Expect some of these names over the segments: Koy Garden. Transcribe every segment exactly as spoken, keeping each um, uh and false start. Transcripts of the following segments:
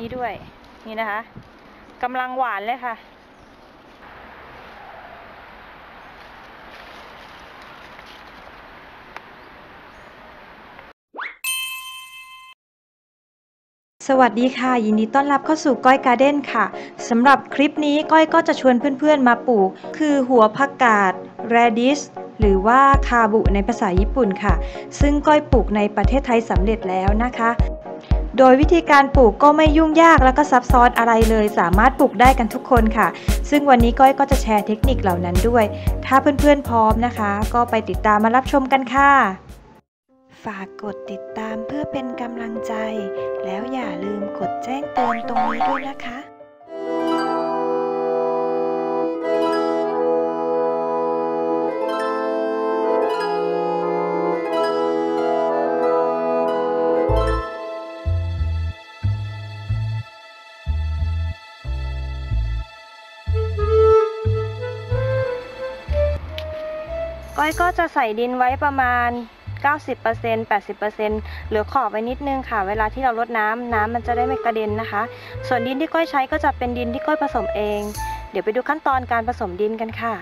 นี้ด้วยนี่นะคะกำลังหวานเลยค่ะสวัสดีค่ะยินดีต้อนรับเข้าสู่ก้อยการ์เด้นค่ะสำหรับคลิปนี้ก้อยก็จะชวนเพื่อนๆมาปลูกคือหัวผักกาดแรดิชหรือว่าคาบุในภาษาญี่ปุ่นค่ะซึ่งก้อยปลูกในประเทศไทยสำเร็จแล้วนะคะโดยวิธีการปลูกก็ไม่ยุ่งยากแล้วก็ซับซ้อนอะไรเลยสามารถปลูกได้กันทุกคนค่ะซึ่งวันนี้ก้อยก็จะแชร์เทคนิคเหล่านั้นด้วยถ้าเพื่อนๆพร้อมนะคะก็ไปติดตามมารับชมกันค่ะฝากกดติดตามเพื่อเป็นกำลังใจแล้วอย่าลืมกดแจ้งเตือนตรงนี้ด้วยนะคะก้อยก็จะใส่ดินไว้ประมาณเก้าสิบเปอร์เซ็นต์ แปดสิบเปอร์เซ็นต์ เหลือขอบไว้นิดนึงค่ะเวลาที่เรารดน้ำน้ำมันจะได้ไม่กระเด็นนะคะส่วนดินที่ก้อยใช้ก็จะเป็นดินที่ก้อยผสมเองเดี๋ยวไปดูขั้นตอนการผสมดินกันค่ะ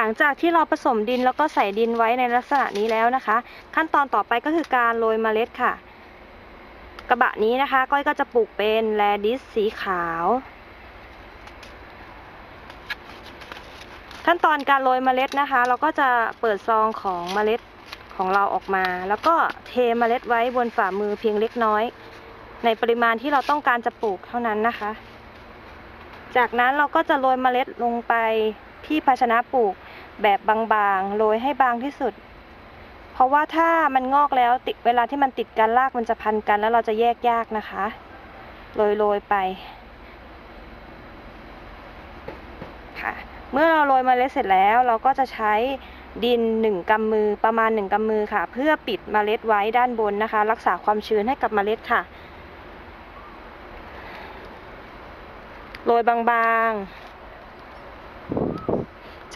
หลังจากที่เราผสมดินแล้วก็ใส่ดินไว้ในลักษณะนี้แล้วนะคะขั้นตอนต่อไปก็คือการโรยเมล็ดค่ะกระบะนี้นะคะก้อยก็จะปลูกเป็นแรดิชสีขาวขั้นตอนการโรยเมล็ดนะคะเราก็จะเปิดซองของเมล็ดของเราออกมาแล้วก็เทเมล็ดไว้บนฝ่ามือเพียงเล็กน้อยในปริมาณที่เราต้องการจะปลูกเท่านั้นนะคะจากนั้นเราก็จะโรยเมล็ดลงไปที่ภาชนะปลูกแบบบางๆโรยให้บางที่สุดเพราะว่าถ้ามันงอกแล้วติดเวลาที่มันติดกันรากมันจะพันกันแล้วเราจะแยกยากนะคะโรยๆไปค่ะเมื่อเราโรยเมล็ดเสร็จแล้วเราก็จะใช้ดินหนึ่งกำมือประมาณหนึ่งกำมือค่ะเพื่อปิดเมล็ดไว้ด้านบนนะคะรักษาความชื้นให้กับเมล็ดค่ะโรยบางๆ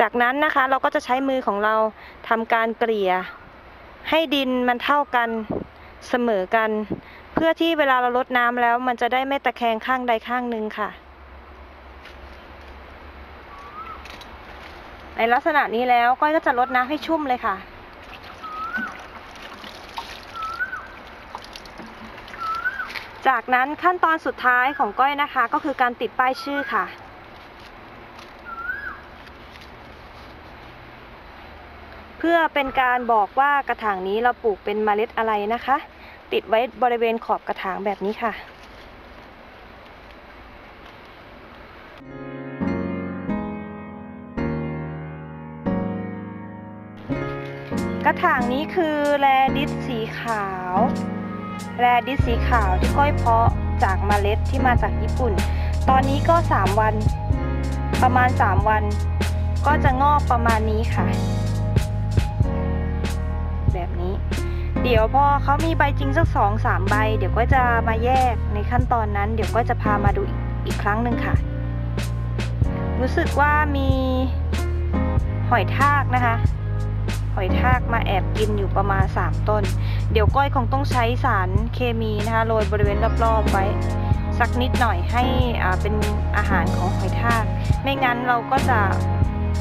จากนั้นนะคะเราก็จะใช้มือของเราทำการเกลี่ยให้ดินมันเท่ากันเสมอกันเพื่อที่เวลาเรารดน้ำแล้วมันจะได้ไม่ตะแคงข้างใดข้างหนึ่งค่ะในลักษณะนี้แล้วก้อยก็จะรดน้ำให้ชุ่มเลยค่ะจากนั้นขั้นตอนสุดท้ายของก้อยนะคะก็คือการติดป้ายชื่อค่ะเพื่อเป็นการบอกว่ากระถางนี้เราปลูกเป็นเมล็ดอะไรนะคะติดไว้บริเวณขอบกระถางแบบนี้ค่ะกระถางนี้คือแรดิชสีขาวแรดิชสีขาวที่ก้อยเพาะจากเมล็ดที่มาจากญี่ปุ่นตอนนี้ก็สามวันประมาณสามวันก็จะงอกประมาณนี้ค่ะแบบนี้เดี๋ยวพอเขามีใบจริงสักสองสามใบเดี๋ยวก็จะมาแยกในขั้นตอนนั้นเดี๋ยวก็จะพามาดูอีกครั้งหนึ่งค่ะรู้สึกว่ามีหอยทากนะคะหอยทากมาแอบกินอยู่ประมาณสามต้นเดี๋ยวก้อยคงต้องใช้สารเคมีนะคะโรยบริเวณรอบๆไว้สักนิดหน่อยให้อ่าเป็นอาหารของหอยทากไม่งั้นเราก็จะ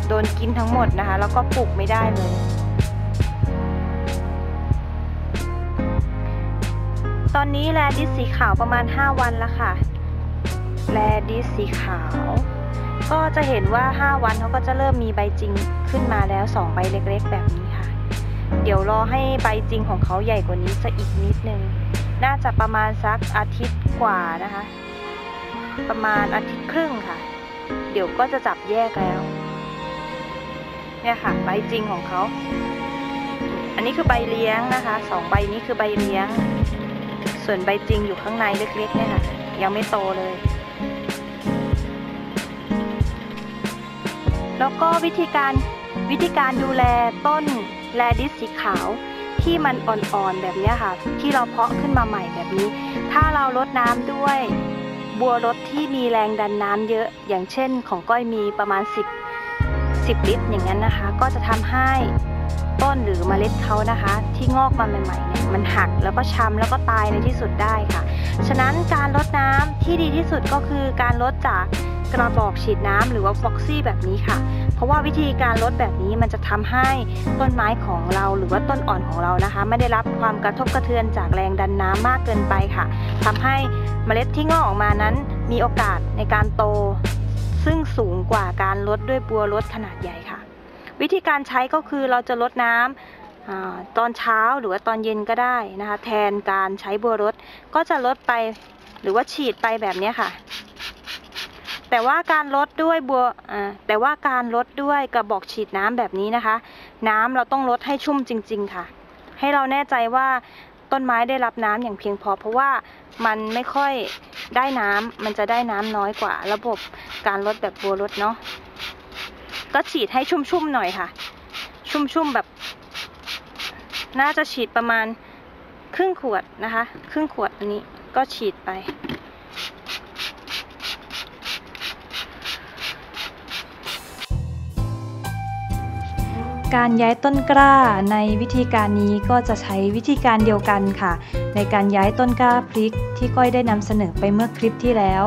โดนกินทั้งหมดนะคะแล้วก็ปลูกไม่ได้เลยตอนนี้แรดิชสีขาวประมาณห้าวันแล้วค่ะแรดิชสีขาวก็จะเห็นว่าห้าวันเขาก็จะเริ่มมีใบจริงขึ้นมาแล้วสองใบเล็กๆแบบนี้ค่ะเดี๋ยวรอให้ใบจริงของเขาใหญ่กว่านี้สักอีกนิดนึงน่าจะประมาณสักอาทิตย์กว่านะคะประมาณอาทิตย์ครึ่งค่ะเดี๋ยวก็จะจับแยกแล้วเนี่ยค่ะใบจริงของเขาอันนี้คือใบเลี้ยงนะคะสองใบนี้คือใบเลี้ยงส่วนใบจริงอยู่ข้างในเล็กๆเนี่ยค่ะยังไม่โตเลย แล้วก็วิธีการวิธีการดูแลต้นแรดิสสีขาวที่มันอ่อนๆแบบนี้ค่ะที่เราเพาะขึ้นมาใหม่แบบนี้ถ้าเรารดน้ำด้วยบัวรดที่มีแรงดันน้ำเยอะอย่างเช่นของก้อยมีประมาณสิบ สิบลิตรอย่างนั้นนะคะก็จะทำให้ต้นหรือเมล็ดเขานะคะที่งอกมาใหม่ๆเนี่ยมันหักแล้วก็ช้ำแล้วก็ตายในที่สุดได้ค่ะฉะนั้นการรดน้ำที่ดีที่สุดก็คือการรดจากกระบอกฉีดน้ำหรือว่าฟ็อกซี่แบบนี้ค่ะเพราะว่าวิธีการรดแบบนี้มันจะทำให้ต้นไม้ของเราหรือว่าต้นอ่อนของเรานะคะไม่ได้รับความกระทบกระเทือนจากแรงดันน้ำมากเกินไปค่ะทำให้เมล็ดที่งอกออกมานั้นมีโอกาสในการโตซึ่งสูงกว่าการรดด้วยบัวรดขนาดใหญ่ค่ะวิธีการใช้ก็คือเราจะรดน้ำตอนเช้าหรือว่าตอนเย็นก็ได้นะคะแทนการใช้บัวรดก็จะรดไปหรือว่าฉีดไปแบบนี้ค่ะแต่ว่าการรดด้วยบัวแต่ว่าการรดด้วยกระบอกฉีดน้ำแบบนี้นะคะน้ำเราต้องรดให้ชุ่มจริงๆค่ะให้เราแน่ใจว่าต้นไม้ได้รับน้ำอย่างเพียงพอเพราะว่ามันไม่ค่อยได้น้ำมันจะได้น้ำน้อยกว่าระบบการรดแบบบัวรดเนาะก็ฉีดให้ชุ่มๆหน่อยค่ะชุ่มๆแบบน่าจะฉีดประมาณครึ่งขวดนะคะครึ่งขวดอันนี้ก็ฉีดไปการย้ายต้นกล้าในวิธีการนี้ก็จะใช้วิธีการเดียวกันค่ะในการย้ายต้นกล้าพริกที่ก้อยได้นำเสนอไปเมื่อคลิปที่แล้ว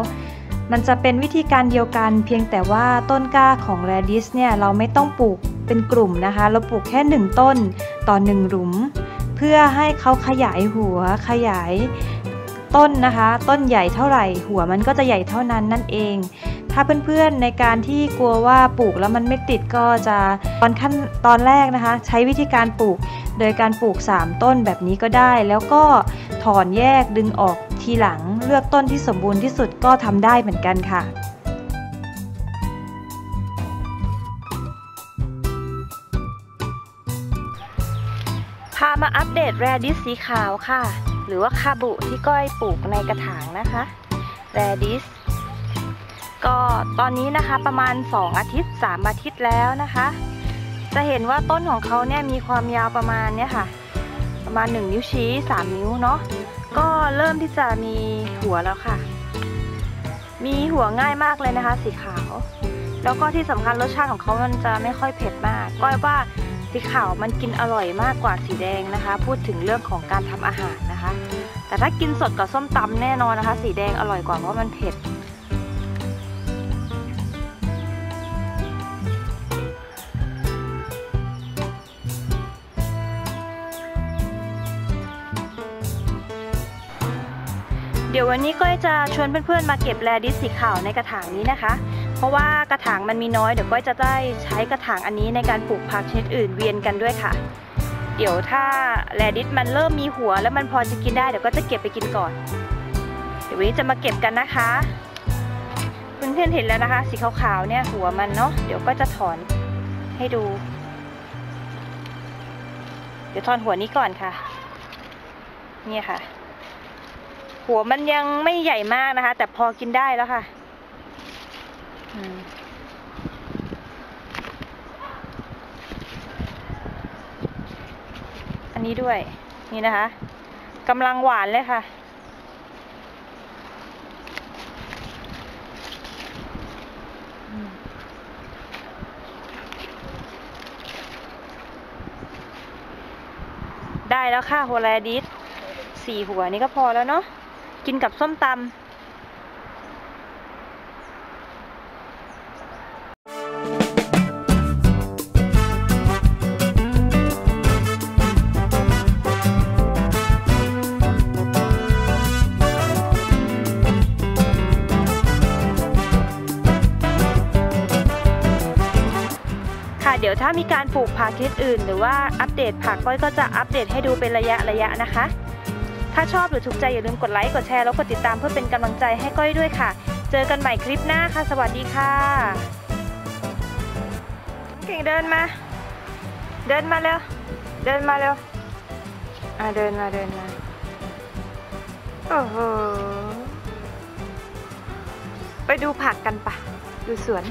มันจะเป็นวิธีการเดียวกันเพียงแต่ว่าต้นกล้าของแรดิสเนี่ยเราไม่ต้องปลูกเป็นกลุ่มนะคะเราปลูกแค่หนึ่งต้นต่อหนึ่งหลุมเพื่อให้เขาขยายหัวขยายต้นนะคะต้นใหญ่เท่าไหร่หัวมันก็จะใหญ่เท่านั้นนั่นเองถ้าเพื่อนๆในการที่กลัวว่าปลูกแล้วมันไม่ติดก็จะตอนขั้นตอนแรกนะคะใช้วิธีการปลูกโดยการปลูกสามต้นแบบนี้ก็ได้แล้วก็ถอนแยกดึงออกทีหลังเลือกต้นที่สมบูรณ์ที่สุดก็ทำได้เหมือนกันค่ะพามาอัปเดตแรดิสสีขาวค่ะหรือว่าคาบุที่ก้อยปลูกในกระถางนะคะแรดิสก็ตอนนี้นะคะประมาณสองอาทิตย์สามอาทิตย์แล้วนะคะจะเห็นว่าต้นของเขาเนี่ยมีความยาวประมาณเนี่ยค่ะประมาณหนึ่งนิ้วชี้สามนิ้วเนาะก็เริ่มที่จะมีหัวแล้วค่ะมีหัวง่ายมากเลยนะคะสีขาวแล้วก็ที่สำคัญรสชาติของเขามันจะไม่ค่อยเผ็ดมากก้อยว่าสีขาวมันกินอร่อยมากกว่าสีแดงนะคะพูดถึงเรื่องของการทำอาหารนะคะแต่ถ้ากินสดกับส้มตำแน่นอนนะคะสีแดงอร่อยกว่าเพราะมันเผ็ดเดี๋ยววันนี้ก้อยจะชวนเพื่อนๆมาเก็บแรดิสสีขาวในกระถางนี้นะคะเพราะว่ากระถางมันมีน้อยเดี๋ยวก้อยจะได้ใช้กระถางอันนี้ในการปลูกผักชนิดอื่นเวียนกันด้วยค่ะเดี๋ยวถ้าแรดิสมันเริ่มมีหัวแล้วมันพอจะกินได้เดี๋ยวก็จะเก็บไปกินก่อนเดี๋ยววันนี้จะมาเก็บกันนะคะเพื่อนๆเห็นแล้วนะคะสีขาวๆเนี่ยหัวมันเนาะเดี๋ยวก็จะถอนให้ดูเดี๋ยวถอนหัวนี้ก่อนค่ะเนี่ยค่ะหัวมันยังไม่ใหญ่มากนะคะแต่พอกินได้แล้วค่ะอันนี้ด้วยนี่นะคะกำลังหวานเลยค่ะได้แล้วค่ะหัวแรดิสสี่หัวนี่ก็พอแล้วเนาะกินกับส้มตำค่ะเดี๋ยวถ้ามีการปลูกผักชนิดอื่นหรือว่าอัปเดตผักก้อยก็จะอัปเดตให้ดูเป็นระยะระยะนะคะถ้าชอบหรือถูกใจอย่าลืมกดไลค์กดแชร์แล้วกดติดตามเพื่อเป็นกำลังใจให้ก้อยด้วยค่ะเจอกันใหม่คลิปหน้าค่ะสวัสดีค่ะเก่งเดินมาเดินมาเร็วเดินมาเร็วอ่ะเดินมาเดินมาโอ้โหไปดูผักกันปะดูสวน